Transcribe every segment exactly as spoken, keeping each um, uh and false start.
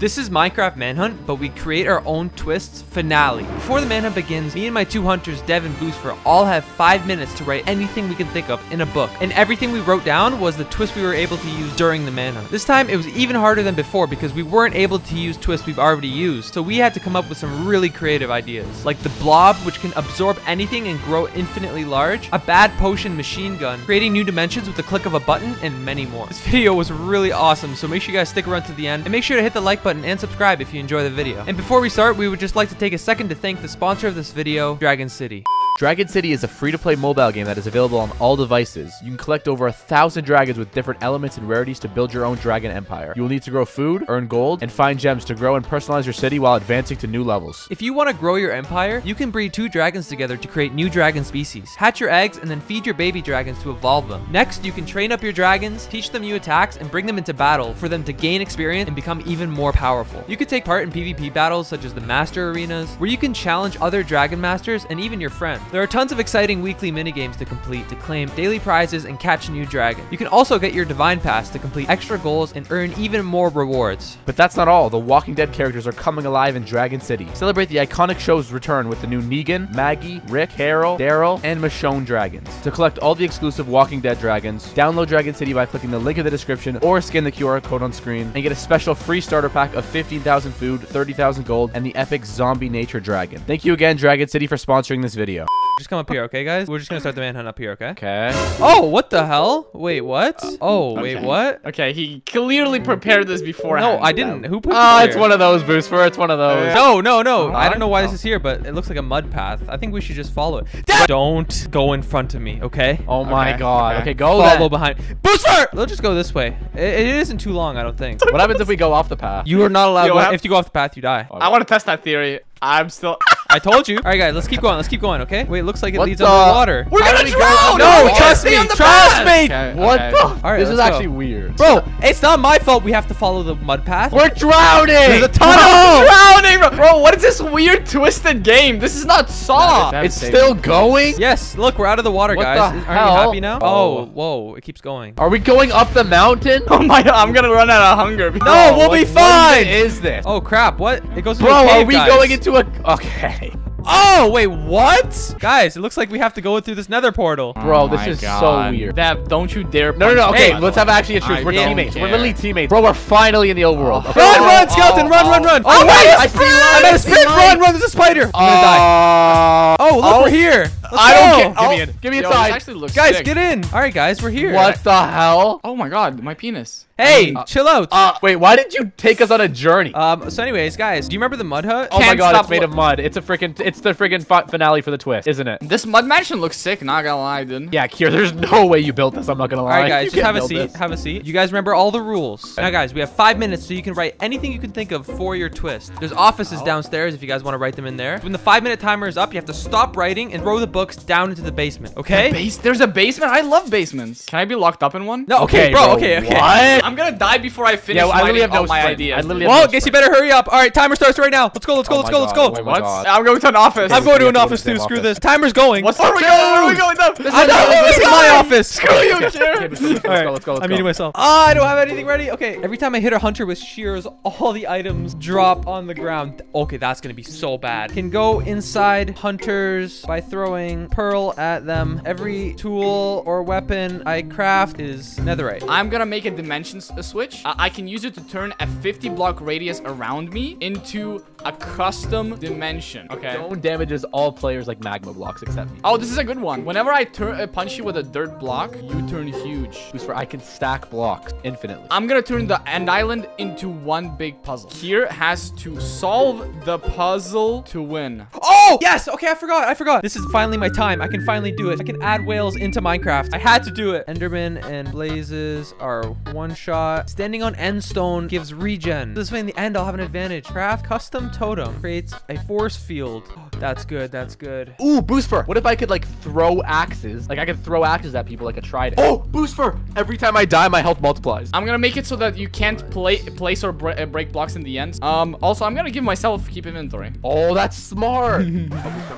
This is Minecraft Manhunt, but we create our own twists finale. Before the manhunt begins, me and my two hunters, Dev and Boosfer, all have five minutes to write anything we can think of in a book. And everything we wrote down was the twist we were able to use during the manhunt. This time, it was even harder than before because we weren't able to use twists we've already used, so we had to come up with some really creative ideas. Like the blob, which can absorb anything and grow infinitely large, a bad potion machine gun, creating new dimensions with the click of a button, and many more. This video was really awesome, so make sure you guys stick around to the end, and make sure to hit the like button and subscribe if you enjoy the video. And before we start, we would just like to take a second to thank the sponsor of this video, Dragon City. Dragon City is a free-to-play mobile game that is available on all devices. You can collect over a thousand dragons with different elements and rarities to build your own dragon empire. You will need to grow food, earn gold, and find gems to grow and personalize your city while advancing to new levels. If you want to grow your empire, you can breed two dragons together to create new dragon species, hatch your eggs, and then feed your baby dragons to evolve them. Next, you can train up your dragons, teach them new attacks, and bring them into battle for them to gain experience and become even more powerful. You could take part in PvP battles such as the Master Arenas, where you can challenge other dragon masters and even your friends. There are tons of exciting weekly minigames to complete to claim daily prizes and catch a new dragon. You can also get your Divine Pass to complete extra goals and earn even more rewards. But that's not all. The Walking Dead characters are coming alive in Dragon City. Celebrate the iconic show's return with the new Negan, Maggie, Rick, Carol, Daryl, and Michonne dragons. To collect all the exclusive Walking Dead dragons, download Dragon City by clicking the link in the description or scan the Q R code on screen and get a special free starter pack of fifteen thousand food, thirty thousand gold, and the epic zombie nature dragon. Thank you again, Dragon City, for sponsoring this video. Just come up here, okay, guys? We're just gonna start the manhunt up here, okay? Okay. Oh, what the hell? Wait, what? Oh, okay. Wait, what? Okay, he clearly prepared this beforehand. No, I didn't. Who put uh, it it's one of those, Boosfer. It's one of those. No, no, no. I don't know why this is here, but it looks like a mud path. I think we should just follow it. Don't go in front of me, okay? Oh, my okay. God. Okay, okay go Follow then. behind. Boosfer! Let's just go this way. It, it isn't too long, I don't think. What happens if we go off the path? You are not allowed. Yo, have... If you go off the path, you die. I want to test that theory. I'm still... I told you. All right, guys, let's keep going. Let's keep going, okay? Wait, it looks like it what leads the... under water. We're going to drown! No, water. trust me. Trust path. me. Okay, what okay. the? All right, this is go. actually weird. Bro, it's not my fault we have to follow the mud path. We're drowning. There's a tunnel. Drowning, bro. Bro, what is this weird twisted game? This is not Saw. No, it's it's still going? Yes. Look, we're out of the water, what guys. The hell? Are you happy now? Oh, whoa. It keeps going. Are we going up the mountain? Oh, my God. I'm going to run out of hunger. Bro, no, we'll what, be fine. What is this? Oh, crap. What? It goes to Bro, a cave, are we guys. going into a... Okay. Oh, wait, what? Guys, it looks like we have to go through this nether portal. Bro, oh this is God. so weird. Dev, don't you dare. No, no, no. Okay, hey, let's have actually a truce. We're teammates. Care. We're literally teammates. Bro, we're finally in the overworld. Okay. Run, run, skeleton. Run, run, run. Oh, oh wait. I see I made a sprint. Run, run. There's a spider. I'm going to die. Oh, look, oh. we're here. Let's I don't care. Give, give me a side. Actually looks guys, sick. get in. All right, guys, we're here. What the hell? Oh, my God. My penis. Hey, uh, chill out. Uh, wait, why did you take us on a journey? Um. So anyways, guys, do you remember the mud hut? Oh Can't my god, it's made of mud. It's a freaking, it's the freaking finale for the twist, isn't it? This mud mansion looks sick, not gonna lie, dude. Yeah, Kier, there's no way you built this, I'm not gonna lie. All right, guys, you just have a seat, this. have a seat. You guys remember all the rules. Now, guys, we have five minutes, so you can write anything you can think of for your twist. There's offices downstairs if you guys want to write them in there. When the five-minute timer is up, you have to stop writing and throw the books down into the basement, okay? The base there's a basement? I love basements. Can I be locked up in one? No, okay, okay bro, bro, okay, okay. What? I'm gonna die before I finish. Yeah, well, I really have no my idea. I literally have well, no guess sprint. you better hurry up. All right, timer starts right now. Let's go. Let's go. Oh let's go. God. Let's go. Oh what? God. I'm going to an office. I'm going to an office too. Office. Screw this. Timer's going. What's where, the we going? where are we going? Where are we going? This is my office. Screw you, Jared. Let's go. Let's go. I'm eating myself. Ah, I don't have anything ready. Okay. Every time I hit a hunter with shears, all the items drop on the ground. Okay, that's gonna be so bad. Can go inside hunters by throwing pearl at them. Every tool or weapon I craft is netherite. I'm gonna make a dimension. A switch. Uh, I can use it to turn a fifty block radius around me into a custom dimension. Okay. Stone damages all players like magma blocks except me. Oh, this is a good one. Whenever I turn uh, punch you with a dirt block, you turn huge. I can stack blocks infinitely. I'm gonna turn the end island into one big puzzle. Here has to solve the puzzle to win. Oh yes. Okay, I forgot. I forgot. This is finally my time. I can finally do it. I can add whales into Minecraft. I had to do it. Enderman and blazes are one shot. Standing on end stone gives regen. This way in the end, I'll have an advantage. Craft custom totem creates a force field. Oh, that's good. That's good. Ooh, Boosfer. What if I could like throw axes? Like I could throw axes at people like a trident. Oh, Boosfer. Every time I die, my health multiplies. I'm going to make it so that you can't play, place or bre break blocks in the end. Um, also, I'm going to give myself keep inventory. Oh, that's smart. I'm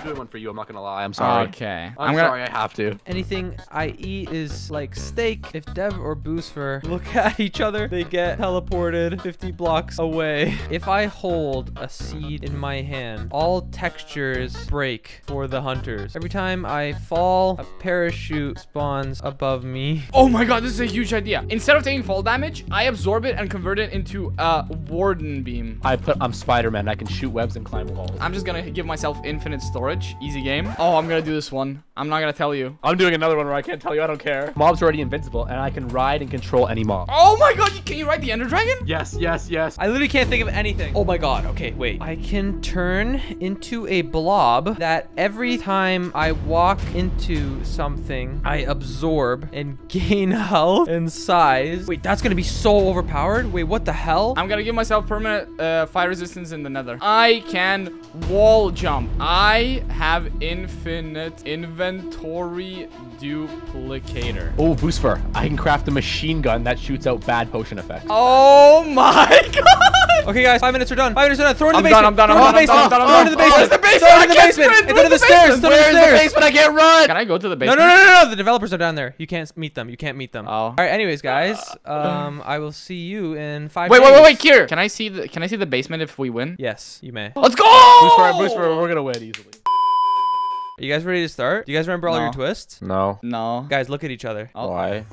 doing one for you. I'm not gonna lie. I'm sorry. Okay. I'm, I'm gonna... sorry. I have to. Anything I eat is like steak. If Dev or Boosfer look at each other, they get teleported fifty blocks away. If I hold a seed in my hand, all textures break for the hunters. Every time I fall, a parachute spawns above me. Oh my god, this is a huge idea. Instead of taking fall damage, I absorb it and convert it into a warden beam. I put I'm Spider-Man. I can shoot webs and climb walls. I'm just gonna give myself infinite storage. Easy game. Oh, I'm gonna do this one. I'm not gonna tell you. I'm doing another one where I can't tell you. I don't care. Mob's already invincible, and I can ride and control any mob. Oh my god, can you ride the Ender Dragon? Yes, yes, yes. I literally can't think of anything. Oh my god. Okay, wait. I can turn into a blob that every time I walk into something, I absorb and gain health and size. Wait, that's gonna be so overpowered. Wait, what the hell? I'm gonna give myself permanent uh, fire resistance in the nether. I can wall jump. I have infinite inventory duplicator. Oh, Boosfer, I can craft a machine gun that shoots out bad potion effects. Oh my god. Okay, guys, five minutes are done. Five minutes are done. Throw it in the basement. I'm done. I'm done. I'm done. I'm done. Throw it in the basement. Throw it in the basement. Throw it in the stairs. Where is the basement? I can't run. Can I go to the basement? No, no, no, no. The developers are down there. You can't meet them. You can't meet them. Oh. All right. Anyways, guys, um, I will see you in five. Wait, wait, wait, wait. Here. Can I see the Can I see the basement if we win? Yes, you may. Let's go. Boosfer, Boosfer, we're gonna win easily. Are you guys ready to start? Do you guys remember all your twists? No. No. Guys, look at each other. Why?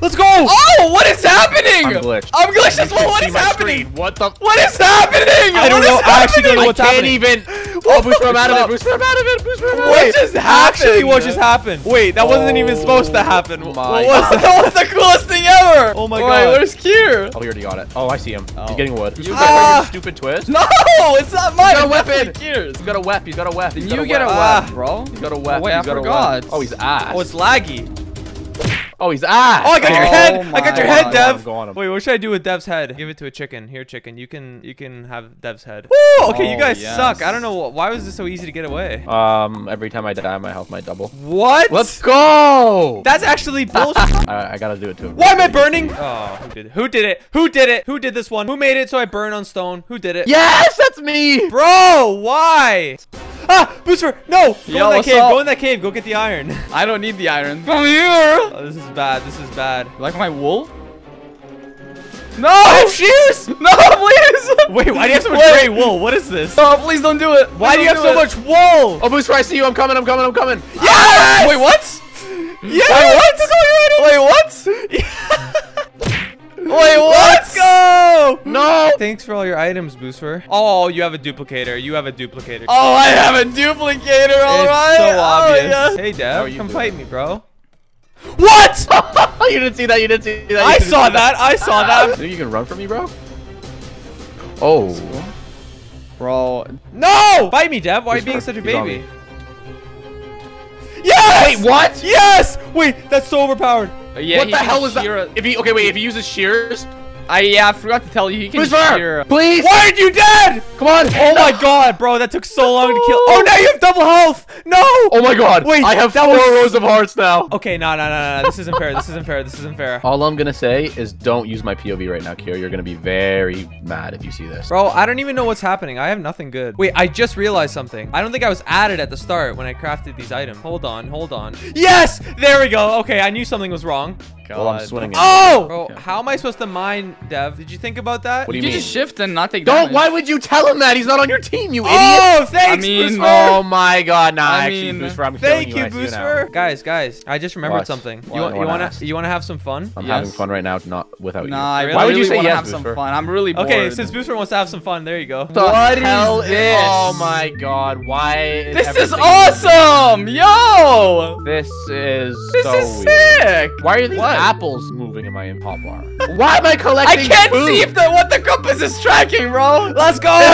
Let's go! Oh, what is happening? I'm glitched. I'm glitched as well. What is happening? Screen. What the? What is happening? I don't what know. I actually don't know what's happening. I can't happening. even. Oh, Boosfer, I'm out of it. Boosfer, I'm out of it. Boosfer, I'm out of it. What just happened? Actually, what just happened? Wait, that wasn't oh, even supposed to happen. My what was that? That was the coolest thing ever. Oh my Boy, god. Where's Kier? Oh, he already got it. Oh, I see him. Oh. He's getting wood. You got uh, stupid twist? No, it's not mine. He's got a weapon. He's got a weapon. He's got a weapon. You get a weapon, bro. He's got a weapon. Wait, I forgot. Oh, he's ass. Oh, it's laggy. Oh, he's ah! Oh, I got oh your head! I got your head, God, Dev. God, wait, what should I do with Dev's head? Give it to a chicken. Here, chicken. You can you can have Dev's head. Woo! Okay, oh, you guys yes. suck. I don't know why was this so easy to get away. Um, every time I die, my health might double. What? Let's go! That's actually bullshit. I, I gotta do it to him. Why am I burning? Oh, who did it? Who did it? Who did it? Who did this one? Who made it so I burn on stone? Who did it? Yes, that's me, bro. Why? Ah, Boosfer, no! Go Yo, in that cave, up? go in that cave, go get the iron. I don't need the iron. Come here! Oh, this is bad, this is bad. You like my wool? No! I have shears! No, please! Wait, why do you have so much gray wool? What is this? Oh, no, please don't do it. Why, why do you have do so it? much wool? Oh, Boosfer, I see you. I'm coming, I'm coming, I'm coming. Yes! Wait, what? Yes! Wait, what? Wait, what? Wait, what? Let's go! No! Thanks for all your items, Boosfer. Oh, you have a duplicator. You have a duplicator. Oh, I have a duplicator, alright? It's so obvious. Oh, yes. Hey, Dev, come fight me, bro. What? You didn't see that, you didn't see that. I saw that. that, I saw that. You think you can run from me, bro? Oh. Bro. No! Fight me, Dev. Why are you being such a baby? Yes! Wait, what? Yes! Wait, that's so overpowered. Yeah, what the hell is that? If he okay, wait. If he uses shears, I yeah, I forgot to tell you. He can shear. Please. Why are you dead? Come on. Oh my god, bro, that took so long to kill. Oh, now you have double health. No. Oh my god. Wait, I have four rows of hearts now. Okay, no, no, no, no. This isn't fair. This isn't fair. This isn't fair. All I'm gonna say is don't use my P O V right now, Kira. You're gonna be very mad if you see this. Bro, I don't even know what's happening. I have nothing good. Wait, I just realized something. I don't think I was added at the start when I crafted these items. Hold on, hold on. Yes. There we go. Okay, I knew something was wrong. Well, I'm swinging. Oh! Bro, okay. How am I supposed to mine, Dev? Did you think about that? What do you, you mean? You just shift and not take damage. Don't. Why would you tell him that? He's not on your team, you idiot. Oh, thanks, I mean, oh, my God. Nah, I actually, mean, Boosfer, I'm thank you, you Boosfer. You guys, guys, I just remembered what? something. You, you want to you wanna have some fun? I'm yes. having fun right now, not without nah, you. Nah, really, why would you say yes, have Boosfer? Some fun. I'm really bored. Okay, since Boosfer wants to have some fun, there you go. The what hell is this? Oh, my God. Why is This is awesome. Yo. This is This is sick. Why are these apples moving in my hotbar? Why am I collecting I can't food? see if the, what the compass is tracking, bro. Let's go. Is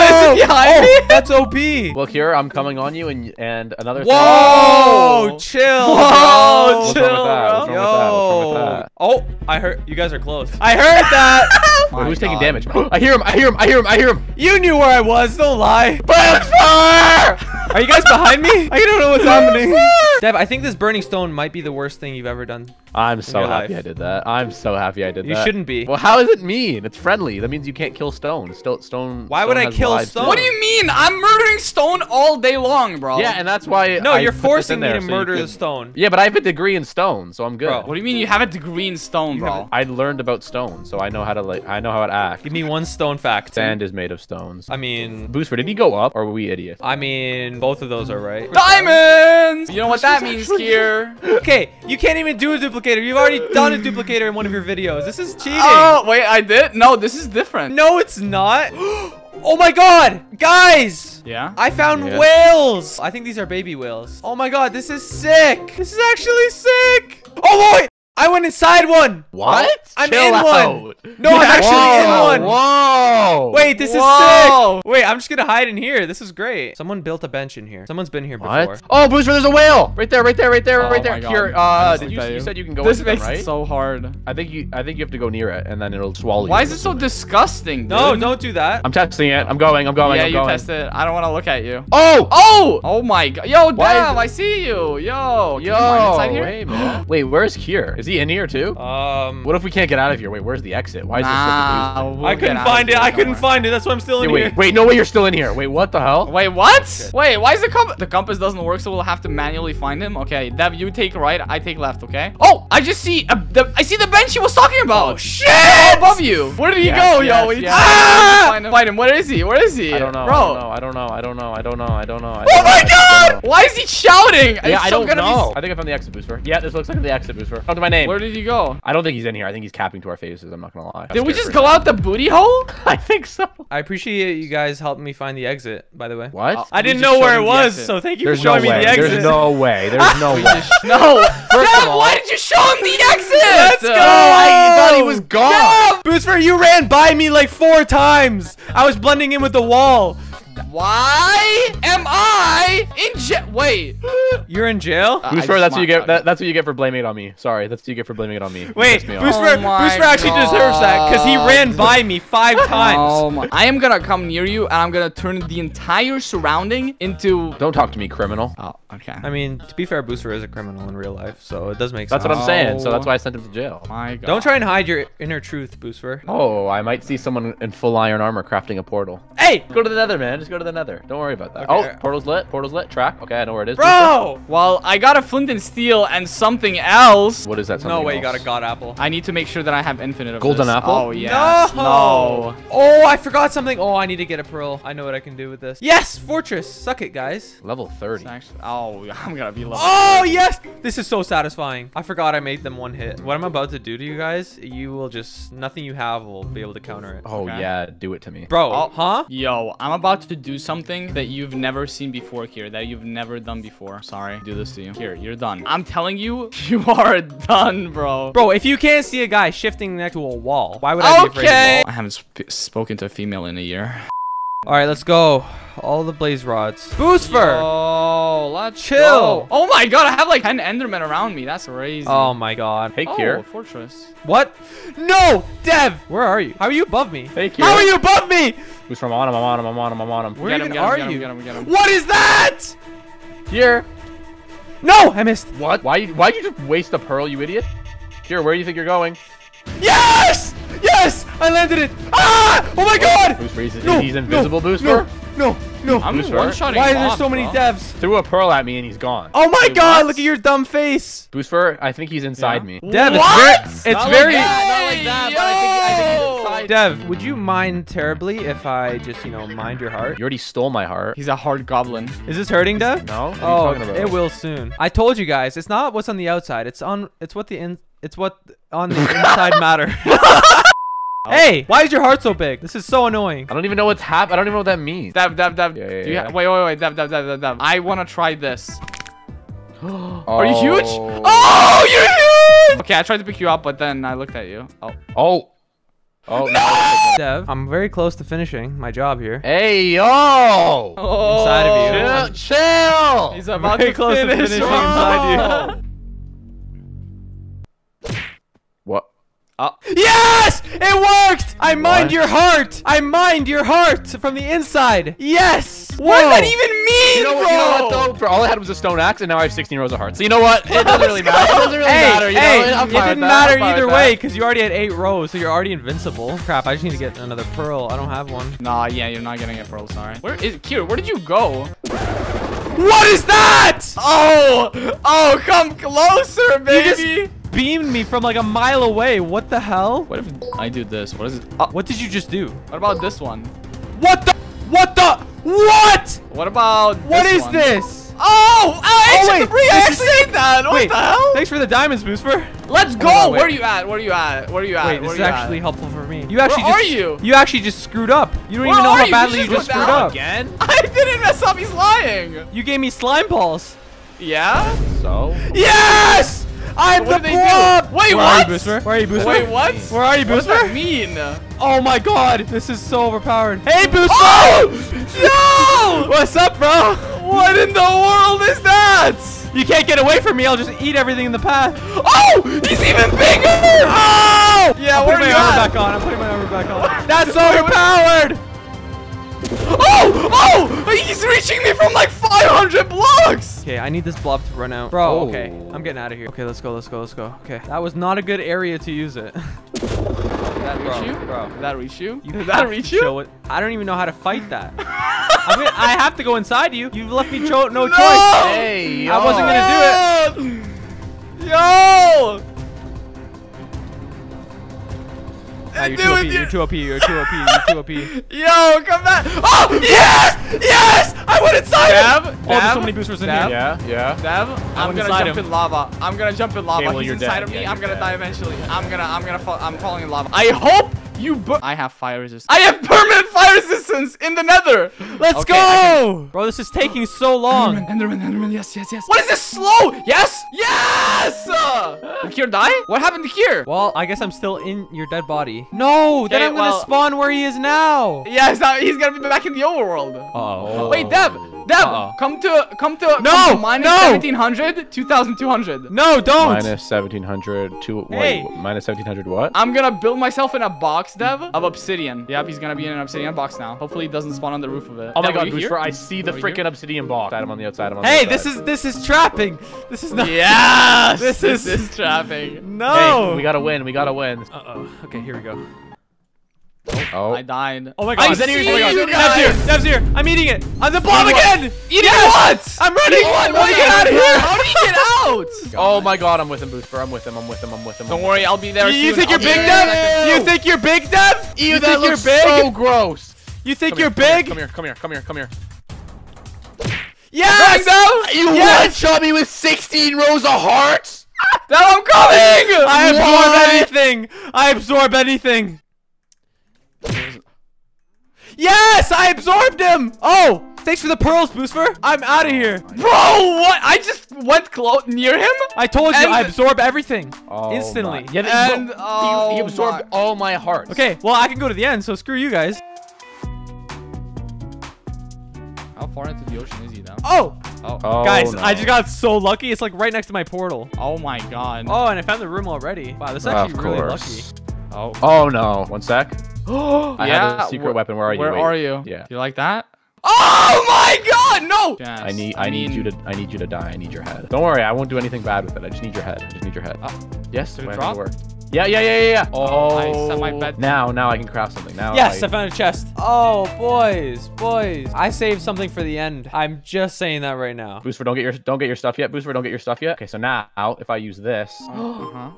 it behind me? That's O P. Look here, I'm coming on you and and another thing. Whoa, chill. Whoa, chill, bro. Oh, I heard. You guys are close. I heard that. Wait, who's God. taking damage? I hear him. I hear him. I hear him. I hear him. You knew where I was. Don't lie. Are you guys behind me? I don't know what's happening. Dev, I think this burning stone might be the worst thing you've ever done. I'm so happy life. I did that. I'm so happy I did you that. You shouldn't be. Well, how does it mean? It's friendly. That means you can't kill stone. Stone. stone Why would stone I kill stone? What do you mean? I'm murdering stone all day long, bro. Yeah, and that's why. No, I you're forcing me there, to so murder the stone. Yeah, but I have a degree in stone, so I'm good. Bro, what do you mean you have a degree in stone, bro? I learned about stone, so I know how to like. I know how it acts. Give me one stone fact. Sand is made of stones. I mean, Booster, did he go up, or were we idiots? I mean, both of those are right. Diamonds. You know what that means here? Okay, you can't even do a duplicate. You've already done a duplicator in one of your videos. This is cheating. Oh, wait, I did? No, this is different. No, it's not. Oh my god, guys. Yeah? I found yeah. whales. I think these are baby whales. Oh my god, this is sick. This is actually sick. Oh boy, I went inside one. What? I'm Chill in out. one. No, yeah. I'm actually Whoa. in one. Whoa. Wait, this Whoa. is sick. Wait, I'm just gonna hide in here. This is great. Someone built a bench in here. Someone's been here what? before. Oh, Booster, there's a whale. Right there, right there, right there, oh right there. Here, uh, did you, you said you can go. This makes them, right? it so hard. I think you, I think you have to go near it, and then it'll swallow you. Why is it so disgusting? Dude? No, don't do that. I'm testing it. I'm going. I'm going. Yeah, I'm going. You test it. I don't want to look at you. Oh, oh, oh my god. Yo, damn, I see you. Yo, yo. Wait, man. Wait, where's Kier? Is he in here too? Um. What if we can't get out of here? Wait, where's the exit? Why is this nah, we'll I couldn't find it. I couldn't find it. That's why I'm still in yeah, wait, here. Wait, no way. You're still in here. Wait, what the hell? Wait, what? Shit. Wait, why is the compass? The compass doesn't work, so we'll have to manually find him. Okay, Dev, you take right. I take left. Okay. Oh, I just see. A, the, I see the bench he was talking about. Oh, shit! Oh, above you. Where did he yes, go, yes, yo? Yes, yes. Ah! Find him. Find him. Where is he? Where is he? I don't know. Bro. I don't know. I don't know. I don't know. I don't know. I don't oh know, my I god! Why is he shouting? Yeah, I don't know. I think I found the exit, Booster. Yeah, this looks like the exit, Booster. Come to my name. Where did you go? I don't think he's in here. I think he's capping to our faces. I'm not gonna lie. Did we just go out the booty hole? I think so. I appreciate you guys helping me find the exit, by the way. What? I didn't know where it was, so thank you for showing me the exit. There's no way. There's no way. No. First of all, why did you show him the exit? Let's go. I thought he was gone. Booster, you ran by me like four times. I was blending in with the wall. Why am I in jail? Wait, you're in jail? Uh, Booster, that's what you get. That, that's what you get for blaming it on me. Sorry, that's what you get for blaming it on me. Wait, me Booster, oh Booster actually God. deserves that because he ran by me five times. Oh my. I am gonna come near you and I'm gonna turn the entire surrounding into. Don't talk to me, criminal. Oh, okay. I mean, to be fair, Booster is a criminal in real life, so it does make sense. That's what I'm saying. So that's why I sent him to jail. My God. Don't try and hide your inner truth, Booster. Oh, I might see someone in full iron armor crafting a portal. Hey, go to the Nether, man. Just go to the Nether. Don't worry about that. Okay. Oh, portal's lit. Portal's lit. Track. Okay, I know where it is. Bro! Well, I got a flint and steel and something else. What is that something No way else? You got a god apple. I need to make sure that I have infinite of Golden this. apple? Oh, yes. No. no. Oh, I forgot something. Oh, I need to get a pearl. I know what I can do with this. Yes! Fortress. Suck it, guys. Level thirty. Actually, oh, I'm gonna be level Oh, thirty. Yes! This is so satisfying. I forgot I made them one hit. What I'm about to do to you guys, you will just... Nothing you have will be able to counter it. Oh, okay. yeah. Do it to me. Bro. Oh, huh? Yo, I'm about to do something that you've never seen before here, that you've never done before. Sorry, do this to you. Here, you're done. I'm telling you, you are done, bro. Bro, if you can't see a guy shifting next to a wall, why would I okay. be afraid of a wall? I haven't sp spoken to a female in a year. All right, let's go. All the blaze rods. Booster! Oh, let's chill. Go. Oh my god, I have like ten Endermen around me. That's crazy. Oh my god. Hey, Kier. Oh, fortress. What? No, Dev. Where are you? How are you above me? Hey, Kier. How are you above me? Who's from on him? I'm on him. I'm on him. I'm on him. Where even are you? What is that? Kier. No, I missed. What? Why? Why'd you just waste the pearl, you idiot? Kier, where do you think you're going? Yes! Yes! I landed it! Ah! Oh my god! Booster, he's, no, he's invisible, no, Booster? No, no, no. I'm one-shotting. Why are there so many devs? Threw a pearl at me and he's gone. Oh my Wait, god, what? Look at your dumb face. Booster, I think he's inside yeah. me. Dev, what? It's very... It's not, very like that, not like that, Yo! but I think, I think he's Dev, would you mind terribly if I just, you know, mind your heart? You already stole my heart. He's a hard goblin. Is this hurting, Dev? No. What are you talking about? It will soon. I told you guys, it's not what's on the outside. It's on. It's what the in. It's what on the inside matter. Hey, why is your heart so big? This is so annoying. I don't even know what's happening. I don't even know what that means. Dev, Dev, Dev. Yeah, yeah, Do you yeah. Wait, wait, wait, Dev, Dev, Dev, Dev, Dev. I want to try this. Oh. Are you huge? Oh, you're huge. Okay, I tried to pick you up, but then I looked at you. Oh. Oh. Oh, no! Dev, I'm very close to finishing my job here. Hey, yo! Oh, inside of you. Chill! chill. He's about very to close finish. to finishing oh. inside you. What? Oh. Yes! It worked! I mined what? your heart! I mined your heart from the inside! Yes! What does that even mean, you know, bro? You know what, though? For all I had was a stone axe, and now I have sixteen rows of hearts. So you know what? It doesn't really matter. It doesn't really hey, matter. You hey, know? It didn't matter either way, because you already had eight rows, so you're already invincible. Crap, I just need to get another pearl. I don't have one. Nah, yeah, you're not gonna get pearls, sorry. Where is Q? Where did you go? What is that? Oh, oh, come closer, baby. You just beamed me from like a mile away. What the hell? What if I do this? What is it? Uh, what did you just do? What about this one? What the? What the? What? What about this What is one? This? Oh, oh, oh wait, I actually ate that. What wait, the hell? Thanks for the diamonds, Booster. Let's go. Oh, where are you at? Where are you at? Where are you at? Wait, this is actually at? helpful for me. You actually Where just, are you? You actually just screwed up. You don't Where even know how you? badly you just, you just screwed up. Again? I didn't mess up. He's lying. You gave me slime balls. Yeah? So? Yes! I'm what the blob! Wait, Where what? Are you, Booster? Where are you, Booster? Wait, what? Where are you, Booster? What does that mean? Oh my god, this is so overpowered. Hey, Booster! Oh! No! What's up, bro? What in the world is that? You can't get away from me. I'll just eat everything in the path. Oh! He's even bigger! Oh! Yeah, I'm putting my armor back on. I'm putting my armor back on. That's overpowered! Oh! Oh! He's reaching me from like five hundred blocks! Okay, I need this blob to run out. Bro, oh. okay. I'm getting out of here. Okay, let's go, let's go, let's go. Okay, that was not a good area to use it. Did that reach you? Bro. Did that reach you? Did that reach you? Show it. I don't even know how to fight that. I mean, I have to go inside you. You've left me cho no, no choice. Hey, yo. I wasn't gonna do it. Yo! Oh, you're, too you. you're too O P, you're too O P, you're too O P. Yo, come back. Oh, yes! Yes! I went inside Dab, him! Dab, oh, there's so many boosters in Dab, here. Yeah, yeah. Dab, I'm, I'm gonna jump him. in lava. I'm gonna jump in lava. Okay, well, He's inside dead. of me. Yeah, I'm gonna dead. die eventually. I'm gonna, I'm gonna fall. I'm falling in lava. I hope you bu- I have fire resistance. I have permanent fire resistance in the nether. Let's okay, go! Bro, this is taking so long. Enderman, Enderman, Enderman, yes, yes, yes. What is this slow? Yes? Yes! Uh, did Kier die? What happened to Kier? Well, I guess I'm still in your dead body. No, okay, then I'm well, gonna spawn where he is now. Yeah, he's, not, he's gonna be back in the overworld. Uh oh. Wait, Deb, Deb, uh -oh. come to, come to, no, come to minus seventeen hundred, twenty-two hundred. No, don't. minus seventeen hundred, two, hey. wait, minus seventeen hundred what? I'm gonna build myself in a box, Dev, of obsidian. Yep, he's gonna be in an obsidian box now. Hopefully he doesn't spawn on the roof of it. Oh Dev, my god, Booster, I see the freaking obsidian box. I'm on the outside. I'm on hey, the outside. this is this is trapping. This is not. Yes. This is this is trapping. No. Hey, we gotta win. We gotta win. Uh oh. Okay, here we go. Oh. I died. Oh my god. I see you guys. Dev's here. Dev's here. I'm eating it. I'm the bomb again. Eating yes. what? I'm running. What? How do you get out of here? How do you get out? Oh my god. I'm with him, Booster. I'm with him. I'm with him. I'm with him. Don't worry. I'll be there soon. You think you're big, Dev? You think you're big, Dev? You think you're big? So gross. You think you're big? Come here. Come here. Come here. Come here. Yes! You one-shot me with sixteen rows of hearts? No, I'm coming! I absorb anything. I absorb anything. Yes, I absorbed him. Oh, thanks for the pearls, Booster. I'm out of here, bro. What? I just went close near him. I told you, I absorb everything oh instantly. My. Yeah, and oh he, he absorbed my. all my hearts. Okay, well I can go to the end, so screw you guys. How far into the ocean is he now? Oh, oh, oh guys, no. I just got so lucky. It's like right next to my portal. Oh my god. Oh, and I found the room already. Wow, this is actually of really lucky. Oh. Oh no. One sec. Oh, I yeah. have a secret Wh weapon. Where are you? Where Wait. are you? Yeah. Do you like that? Oh my god, no! Yes. I need I, I mean... need you to I need you to die. I need your head. Don't worry, I won't do anything bad with it. I just need your head. I just need your head. Uh, yes, did it drop? Yeah, yeah, yeah, yeah, yeah. Oh, I set my bed. Now, now I can craft something. Now Yes, I... I found a chest. Oh, boys, boys. I saved something for the end. I'm just saying that right now. Booster, don't get your don't get your stuff yet. Booster, don't get your stuff yet. Okay, so now if I use this. uh-huh.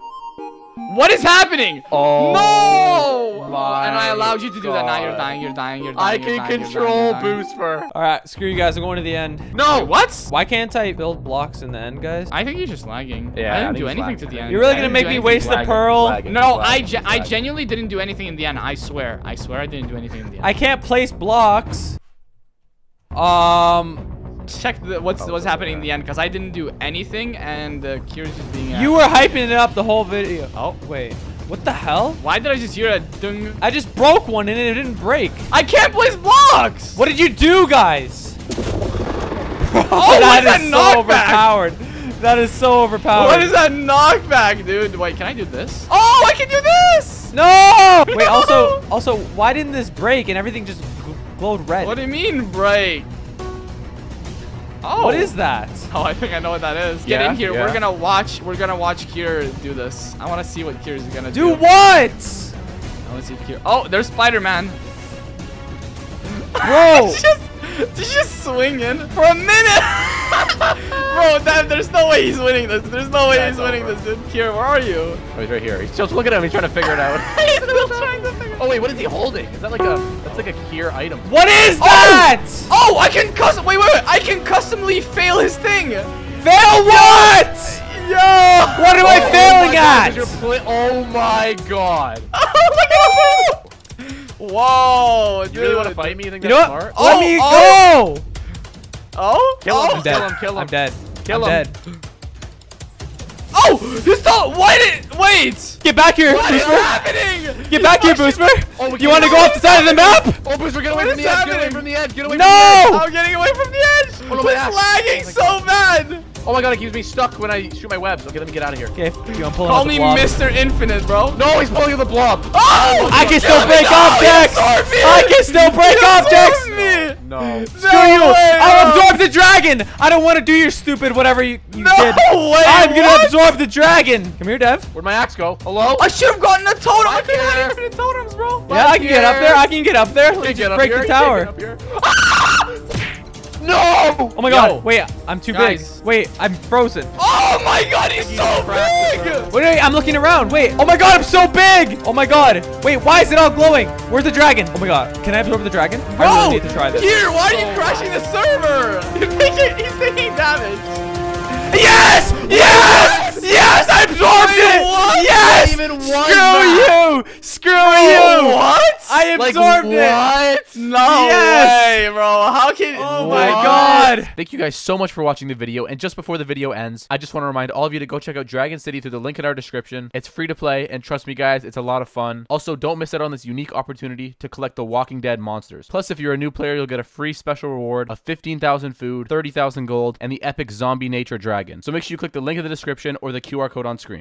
What is happening? Oh, no! And I allowed you to do God. that. Now you're dying. You're dying. You're dying. I you're can dying, control Booster. All right, screw you guys. I'm going to the end. No, Wait, what? Why can't I build blocks in the end, guys? I think you're just lagging. Yeah, I didn't I do anything lagging. to the end. You're really gonna make me waste lagging, the pearl? Lagging, no, lagging, I ge lagging. I genuinely didn't do anything in the end. I swear. I swear I didn't do anything in the end. I can't place blocks. Um. Check the, what's what's happening in the end, because I didn't do anything, and the uh, Kier's just being. You were hyping it up the whole video. Oh wait, what the hell? Why did I just hear a dung? I just broke one and it didn't break. I can't place blocks. What did you do, guys? Bro, oh, that is that so overpowered. That is so overpowered. What is that knockback, dude? Wait, can I do this? Oh, I can do this. No. Wait, also, also, why didn't this break and everything just glowed red? What do you mean break? Oh. What is that? Oh, I think I know what that is. Get yeah, in here. Yeah. We're gonna watch. We're gonna watch Kier do this. I want to see what Kier is gonna do. Do what? I want to see if Kier. Oh, there's Spider-Man. Bro, just, just, just swinging for a minute. Bro, that, there's no way he's winning this. There's no way yeah, he's winning over. this, dude. Kier, where are you? Oh, he's right here. He's just look at him. He's trying to figure it out. He's still trying to figure it out. Oh wait, what is he holding? Is that like a? That's like a Kier item. What is that? Oh, oh I can custom. Wait, wait, wait. I can customly fail his thing. Fail what? Yo. What am oh, I failing oh at? Oh my god. Oh my god. Whoa! You dude. really want to fight me? You think you that's smart? Oh, Let me oh. go! Oh? Kill him. Oh. I'm dead. Kill him, kill him. I'm dead. Kill I'm him. Dead. Oh! You stop! Why did- Wait! Get back here, what Booster! What is happening? Get back here, Booster! Oh, you want to go off the side of the map? Oh, Booster, get away from the edge! Get away from the edge! Get away from the edge! No! I'm getting away from the edge! Oh, no, it's lagging oh, so bad! Oh my god, it keeps me stuck when I shoot my webs. Okay, let me get out of here. Okay, I'm pulling Call me Mister Infinite, bro. No, he's pulling the blob. Oh! I can still break off decks! I can still break off decks! No. Screw you! I'll absorb the dragon! I don't want to do your stupid whatever you, you no did. No way! I'm gonna what? absorb the dragon! Come here, Dev. Where'd my axe go? Hello? I should have gotten a totem! Back I could have had infinite totems, bro! Yeah, I can here. get up there. I can get up there. Let's just break here. the tower. No! Oh my god, Yo. wait, I'm too Guys. big. Wait, I'm frozen. Oh my god, he's, he's so big! Wait, wait, I'm looking around, wait. Oh my god, I'm so big! Oh my god. Wait, why is it all glowing? Where's the dragon? Oh my god, can I absorb the dragon? Bro, I really need to try this. Here, why are you oh. crashing the server? He's taking damage. Yes! Yes! Yes, I absorbed it! What? Yes! Even Screw that. you! Screw oh, you! What? I absorbed like, what? it! No yes. way, bro. How can... Oh what? my god. Thank you guys so much for watching the video. And just before the video ends, I just want to remind all of you to go check out Dragon City through the link in our description. It's free to play. And trust me, guys, it's a lot of fun. Also, don't miss out on this unique opportunity to collect the Walking Dead monsters. Plus, if you're a new player, you'll get a free special reward of fifteen thousand food, thirty thousand gold, and the epic zombie nature dragon. So make sure you click the link in the description or the Q R code on screen.